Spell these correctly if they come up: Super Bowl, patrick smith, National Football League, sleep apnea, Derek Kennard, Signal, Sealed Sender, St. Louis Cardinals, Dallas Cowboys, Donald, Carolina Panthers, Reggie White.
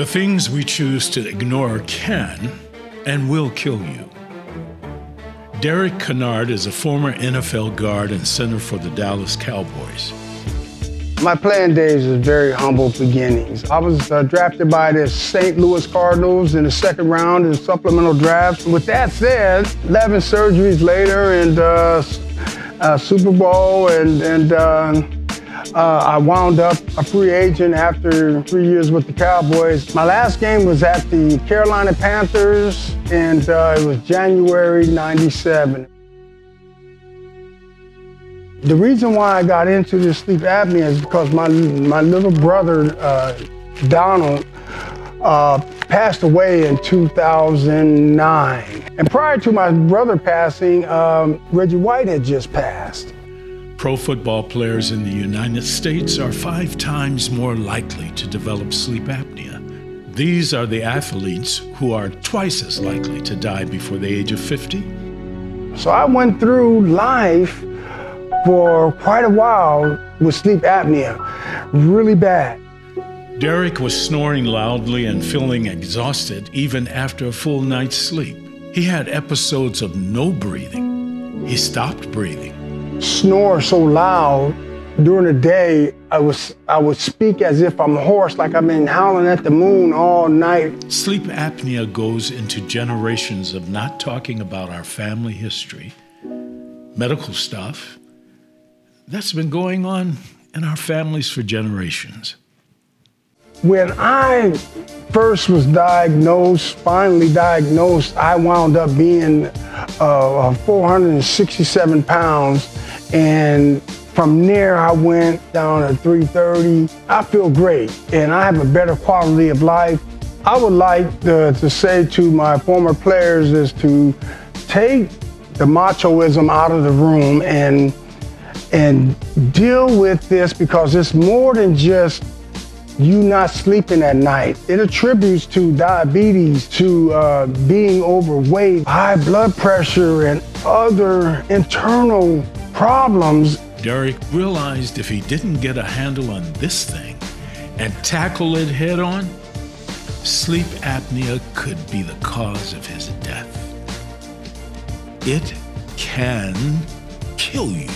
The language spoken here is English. The things we choose to ignore can and will kill you. Derek Kennard is a former NFL guard and center for the Dallas Cowboys. My playing days was very humble beginnings. I was drafted by the St. Louis Cardinals in the second round in supplemental drafts. With that said, 11 surgeries later and Super Bowl, I wound up a free agent after 3 years with the Cowboys. My last game was at the Carolina Panthers, and it was January '97. The reason why I got into this sleep apnea is because my little brother, Donald, passed away in 2009. And prior to my brother passing, Reggie White had just passed. Pro football players in the United States are 5 times more likely to develop sleep apnea. These are the athletes who are twice as likely to die before the age of 50. So I went through life for quite a while with sleep apnea, really bad. Derek was snoring loudly and feeling exhausted even after a full night's sleep. He had episodes of no breathing. He stopped breathing. Snore so loud during the day, I would speak as if I'm hoarse, like I've been howling at the moon all night. Sleep apnea goes into generations of not talking about our family history, medical stuff. That's been going on in our families for generations. When I first was diagnosed, finally diagnosed, I wound up being 467 pounds. And from there, I went down to 330. I feel great, and I have a better quality of life. I would like to say to my former players is to take the machoism out of the room and deal with this, because it's more than just you not sleeping at night. It attributes to diabetes, to being overweight, high blood pressure, and other internal problems. Derek realized if he didn't get a handle on this thing and tackle it head on, sleep apnea could be the cause of his death. It can kill you.